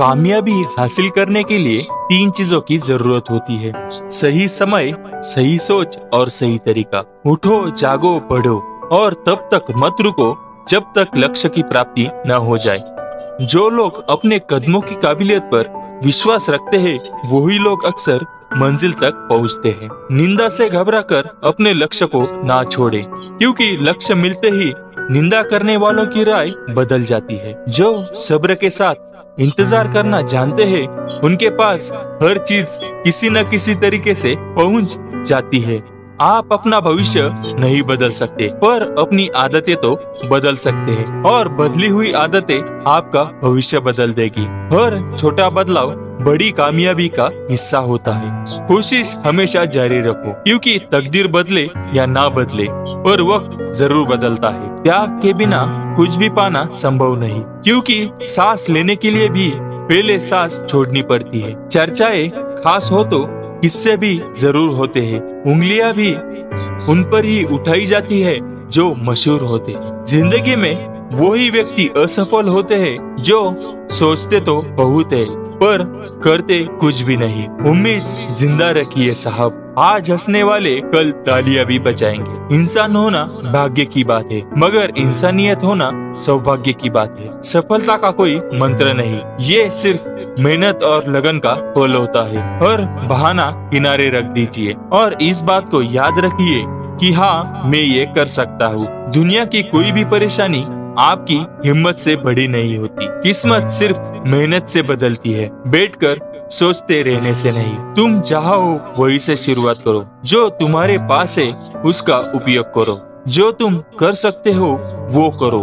कामयाबी हासिल करने के लिए 3 चीजों की जरूरत होती है, सही समय, सही सोच और सही तरीका। उठो, जागो, पढ़ो और तब तक मत रुको जब तक लक्ष्य की प्राप्ति न हो जाए। जो लोग अपने कदमों की काबिलियत पर विश्वास रखते हैं, वही लोग अक्सर मंजिल तक पहुंचते हैं। निंदा से घबराकर अपने लक्ष्य को ना छोड़ें, क्योंकि लक्ष्य मिलते ही निंदा करने वालों की राय बदल जाती है। जो सब्र के साथ इंतजार करना जानते हैं, उनके पास हर चीज किसी न किसी तरीके से पहुंच जाती है। आप अपना भविष्य नहीं बदल सकते, पर अपनी आदतें तो बदल सकते हैं, और बदली हुई आदतें आपका भविष्य बदल देगी। हर छोटा बदलाव बड़ी कामयाबी का हिस्सा होता है। कोशिश हमेशा जारी रखो, क्योंकि तकदीर बदले या ना बदले पर वक्त जरूर बदलता है। त्याग के बिना कुछ भी पाना संभव नहीं, क्योंकि सांस लेने के लिए भी पहले सांस छोड़नी पड़ती है। चर्चाएं खास हो तो किस्से भी जरूर होते हैं, उंगलियां भी उन पर ही उठाई जाती है जो मशहूर होते हैं। जिंदगी में वही व्यक्ति असफल होते हैं जो सोचते तो बहुत है पर करते कुछ भी नहीं। उम्मीद जिंदा रखिए साहब, आज हंसने वाले कल तालियां भी बजाएंगे। इंसान होना भाग्य की बात है, मगर इंसानियत होना सौभाग्य की बात है। सफलता का कोई मंत्र नहीं, ये सिर्फ मेहनत और लगन का फल होता है। हर बहाना किनारे रख दीजिए और इस बात को याद रखिए कि हाँ, मैं ये कर सकता हूँ। दुनिया की कोई भी परेशानी आपकी हिम्मत से बड़ी नहीं होती। किस्मत सिर्फ मेहनत से बदलती है, बैठकर सोचते रहने से नहीं। तुम जहाँ हो वहीं से शुरुआत करो, जो तुम्हारे पास है उसका उपयोग करो, जो तुम कर सकते हो वो करो।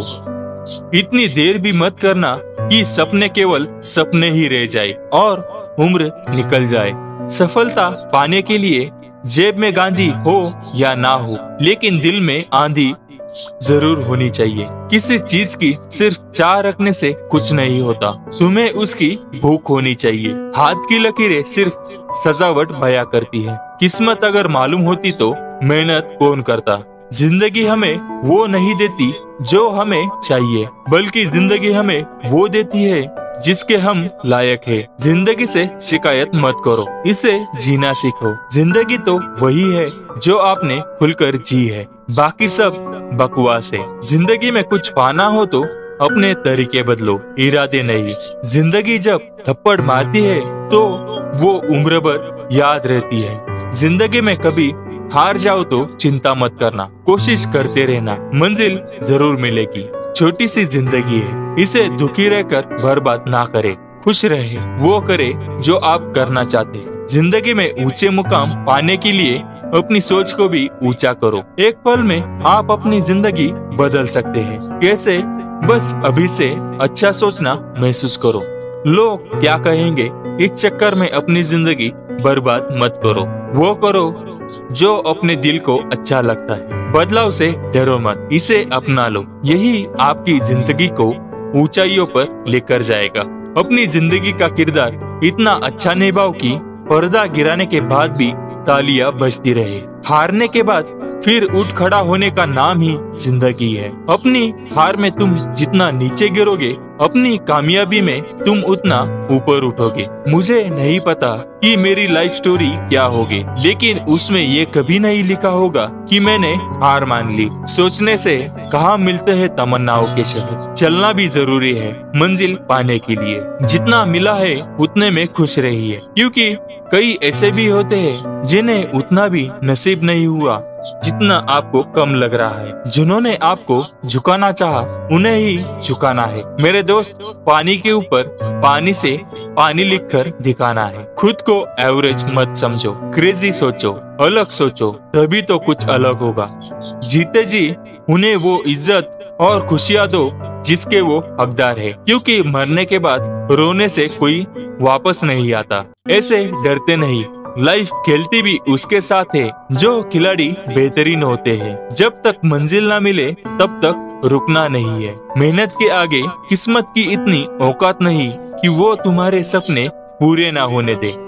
इतनी देर भी मत करना कि सपने केवल सपने ही रह जाए और उम्र निकल जाए। सफलता पाने के लिए जेब में गांधी हो या ना हो, लेकिन दिल में आंधी जरूर होनी चाहिए। किसी चीज की सिर्फ चाह रखने से कुछ नहीं होता, तुम्हें उसकी भूख होनी चाहिए। हाथ की लकीरें सिर्फ सजावट बया करती है। किस्मत अगर मालूम होती तो मेहनत कौन करता। जिंदगी हमें वो नहीं देती जो हमें चाहिए, बल्कि जिंदगी हमें वो देती है जिसके हम लायक है। जिंदगी से शिकायत मत करो, इसे जीना सीखो। जिंदगी तो वही है जो आपने खुलकर जी है, बाकी सब बकवास है। जिंदगी में कुछ पाना हो तो अपने तरीके बदलो, इरादे नहीं। जिंदगी जब थप्पड़ मारती है तो वो उम्र भर याद रहती है। जिंदगी में कभी हार जाओ तो चिंता मत करना, कोशिश करते रहना, मंजिल जरूर मिलेगी। छोटी सी जिंदगी है, इसे दुखी रहकर बर्बाद ना करें, खुश रहे, वो करे जो आप करना चाहते हैं। जिंदगी में ऊंचे मुकाम पाने के लिए अपनी सोच को भी ऊंचा करो। एक पल में आप अपनी जिंदगी बदल सकते हैं। कैसे? बस अभी से अच्छा सोचना महसूस करो। लोग क्या कहेंगे, इस चक्कर में अपनी जिंदगी बर्बाद मत करो। वो करो जो अपने दिल को अच्छा लगता है। बदलाव से डरो मत, इसे अपना लो, यही आपकी जिंदगी को ऊंचाइयों पर लेकर जाएगा। अपनी जिंदगी का किरदार इतना अच्छा निभाओ कि पर्दा गिराने के बाद भी तालियां बजती रहे। हारने के बाद फिर उठ खड़ा होने का नाम ही जिंदगी है। अपनी हार में तुम जितना नीचे गिरोगे, अपनी कामयाबी में तुम उतना ऊपर उठोगे। मुझे नहीं पता कि मेरी लाइफ स्टोरी क्या होगी, लेकिन उसमें ये कभी नहीं लिखा होगा कि मैंने हार मान ली। सोचने से कहाँ मिलते हैं तमन्नाओं के शहर। चलना भी जरूरी है मंजिल पाने के लिए। जितना मिला है उतने में खुश रहिए, क्योंकि कई ऐसे भी होते हैं जिन्हें उतना भी नसीब नहीं हुआ जितना आपको कम लग रहा है। जिन्होंने आपको झुकाना चाहा, उन्हें ही झुकाना है। मेरे दोस्त, पानी के ऊपर पानी से पानी लिखकर दिखाना है। खुद को एवरेज मत समझो, क्रेजी सोचो, अलग सोचो, तभी तो कुछ अलग होगा। जीते जी उन्हें वो इज्जत और खुशियाँ दो जिसके वो हकदार है, क्योंकि मरने के बाद रोने से कोई वापस नहीं आता। ऐसे डरते नहीं, लाइफ खेलती भी उसके साथ है। जो खिलाड़ी बेहतरीन होते हैं, जब तक मंजिल ना मिले तब तक रुकना नहीं है। मेहनत के आगे किस्मत की इतनी औकात नहीं कि वो तुम्हारे सपने पूरे ना होने दे।